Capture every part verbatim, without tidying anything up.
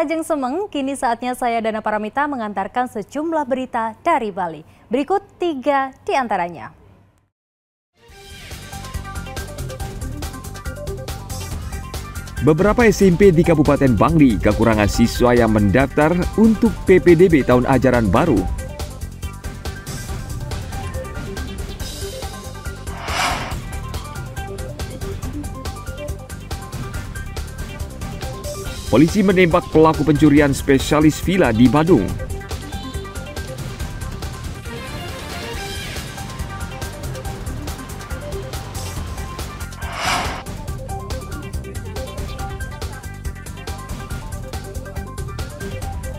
Pemirsa ajeng semeng, kini saatnya saya Dana Paramita mengantarkan sejumlah berita dari Bali. Berikut tiga diantaranya. Beberapa S M P di Kabupaten Bangli kekurangan siswa yang mendaftar untuk P P D B tahun ajaran baru. Polisi menembak pelaku pencurian spesialis villa di Badung.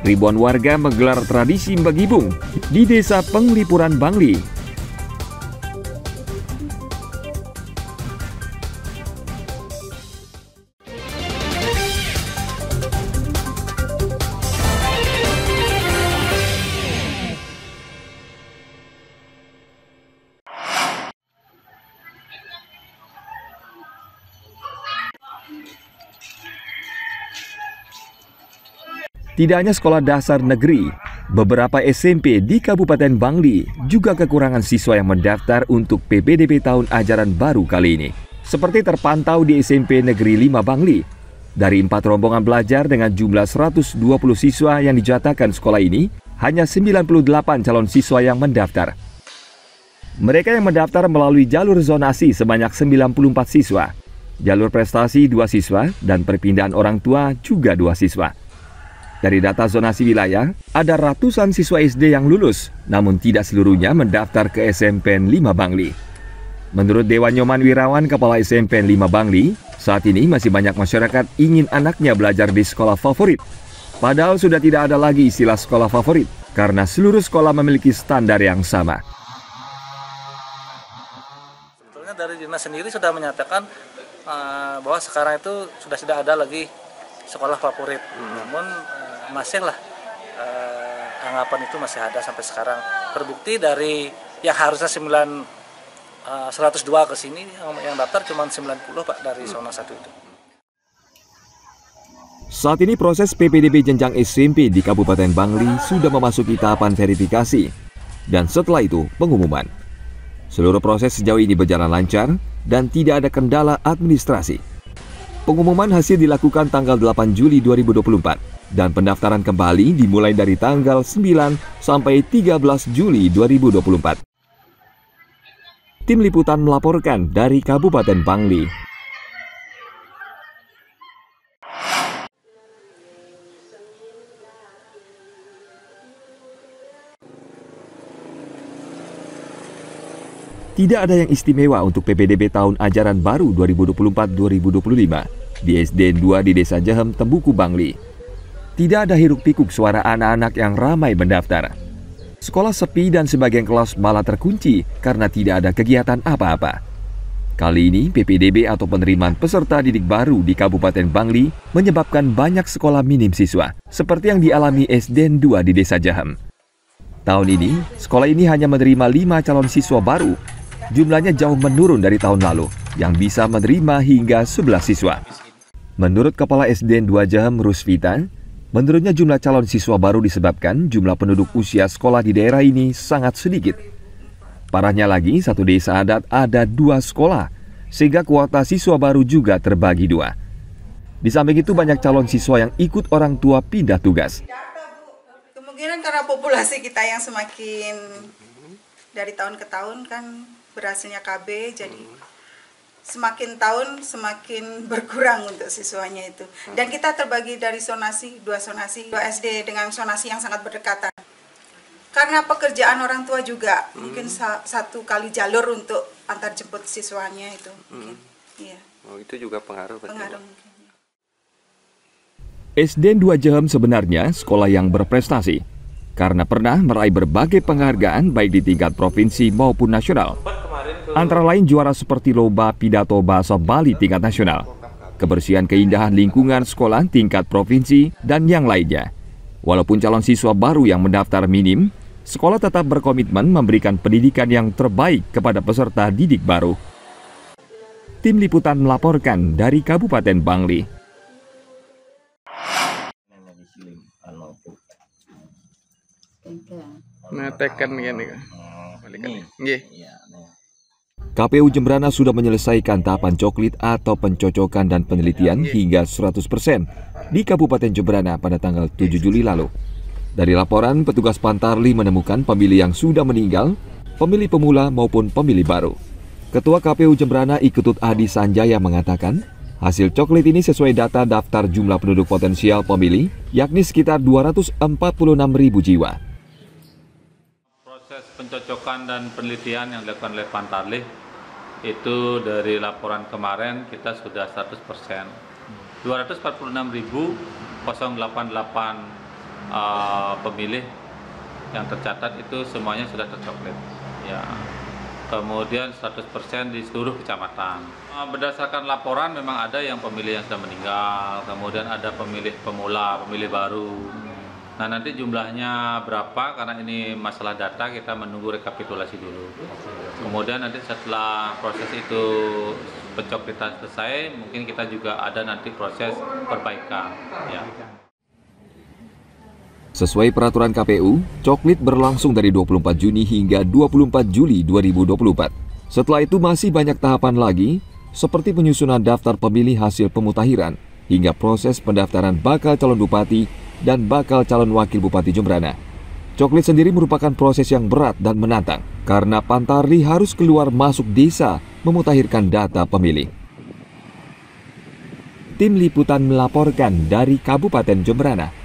Ribuan warga menggelar tradisi mbagibung di Desa Penglipuran Bangli. Tidak hanya sekolah dasar negeri, beberapa S M P di Kabupaten Bangli juga kekurangan siswa yang mendaftar untuk P P D B tahun ajaran baru kali ini. Seperti terpantau di S M P Negeri lima Bangli, dari empat rombongan belajar dengan jumlah seratus dua puluh siswa yang dijatahkan sekolah ini, hanya sembilan puluh delapan calon siswa yang mendaftar. Mereka yang mendaftar melalui jalur zonasi sebanyak sembilan puluh empat siswa, jalur prestasi dua siswa, dan perpindahan orang tua juga dua siswa. Dari data zonasi wilayah, ada ratusan siswa S D yang lulus, namun tidak seluruhnya mendaftar ke S M P N lima Bangli. Menurut Dewa Nyoman Wirawan, Kepala S M P N lima Bangli, saat ini masih banyak masyarakat ingin anaknya belajar di sekolah favorit. Padahal sudah tidak ada lagi istilah sekolah favorit, karena seluruh sekolah memiliki standar yang sama. Sebetulnya dari dinas sendiri sudah menyatakan uh, bahwa sekarang itu sudah tidak ada lagi sekolah favorit, hmm. namun masih lah eh, anggapan itu masih ada sampai sekarang. Terbukti dari yang harusnya sembilan, eh, seratus dua ke sini, yang daftar cuma sembilan puluh Pak dari zona satu itu. Saat ini proses P P D B jenjang S M P di Kabupaten Bangli sudah memasuki tahapan verifikasi dan setelah itu pengumuman. Seluruh proses sejauh ini berjalan lancar dan tidak ada kendala administrasi. Pengumuman hasil dilakukan tanggal delapan Juli dua ribu dua puluh empat dan pendaftaran kembali dimulai dari tanggal sembilan sampai tiga belas Juli dua ribu dua puluh empat. Tim Liputan melaporkan dari Kabupaten Bangli. Tidak ada yang istimewa untuk P P D B tahun ajaran baru dua ribu dua puluh empat dua ribu dua puluh lima di S D N dua di Desa Jehem, Tembuku, Bangli. Tidak ada hiruk-pikuk suara anak-anak yang ramai mendaftar. Sekolah sepi dan sebagian kelas malah terkunci karena tidak ada kegiatan apa-apa. Kali ini P P D B atau penerimaan peserta didik baru di Kabupaten Bangli menyebabkan banyak sekolah minim siswa, seperti yang dialami S D N dua di Desa Jehem. Tahun ini, sekolah ini hanya menerima lima calon siswa baru. Jumlahnya jauh menurun dari tahun lalu, yang bisa menerima hingga sebelas siswa. Menurut Kepala S D N dua Jehem, Rusvitan, menurutnya jumlah calon siswa baru disebabkan jumlah penduduk usia sekolah di daerah ini sangat sedikit. Parahnya lagi, satu desa adat ada dua sekolah, sehingga kuota siswa baru juga terbagi dua. Di samping itu banyak calon siswa yang ikut orang tua pindah tugas. Kemungkinan karena populasi kita yang semakin dari tahun ke tahun kan berhasilnya K B, jadi semakin tahun semakin berkurang untuk siswanya itu. Dan kita terbagi dari zonasi, dua zonasi, dua S D dengan zonasi yang sangat berdekatan. Karena pekerjaan orang tua juga, hmm. mungkin satu kali jalur untuk antar jemput siswanya itu. Hmm. Iya. Oh, itu juga pengaruh. Pengaruh. S D N dua Jehem sebenarnya sekolah yang berprestasi karena pernah meraih berbagai penghargaan baik di tingkat provinsi maupun nasional. Antara lain juara seperti lomba pidato bahasa Bali tingkat nasional, kebersihan keindahan lingkungan sekolah tingkat provinsi, dan yang lainnya. Walaupun calon siswa baru yang mendaftar minim, sekolah tetap berkomitmen memberikan pendidikan yang terbaik kepada peserta didik baru. Tim Liputan melaporkan dari Kabupaten Bangli. Netekan gini. K P U Jembrana sudah menyelesaikan tahapan coklit atau pencocokan dan penelitian hingga seratus persen di Kabupaten Jembrana pada tanggal tujuh Juli lalu. Dari laporan, petugas Pantarli menemukan pemilih yang sudah meninggal, pemilih pemula maupun pemilih baru. Ketua K P U Jembrana I Ketut Adi Sanjaya mengatakan, hasil coklit ini sesuai data daftar jumlah penduduk potensial pemilih, yakni sekitar dua ratus empat puluh enam ribu jiwa. Proses pencocokan dan penelitian yang dilakukan oleh Pantarli, itu dari laporan kemarin kita sudah seratus persen. dua ratus empat puluh enam ribu nol delapan delapan uh, pemilih yang tercatat itu semuanya sudah tercoklit. Ya. Kemudian seratus persen di seluruh kecamatan. Berdasarkan laporan memang ada yang pemilih yang sudah meninggal, kemudian ada pemilih pemula, pemilih baru. Nah nanti jumlahnya berapa, karena ini masalah data, kita menunggu rekapitulasi dulu. Kemudian nanti setelah proses itu pencoklitan selesai, mungkin kita juga ada nanti proses perbaikan. Ya. Sesuai peraturan K P U, coklit berlangsung dari dua puluh empat Juni hingga dua puluh empat Juli dua ribu dua puluh empat. Setelah itu masih banyak tahapan lagi, seperti penyusunan daftar pemilih hasil pemutahiran, hingga proses pendaftaran bakal calon bupati dan bakal calon wakil bupati Jembrana. Coklit sendiri merupakan proses yang berat dan menantang, karena Pantarli harus keluar masuk desa memutahirkan data pemilih. Tim Liputan melaporkan dari Kabupaten Jembrana.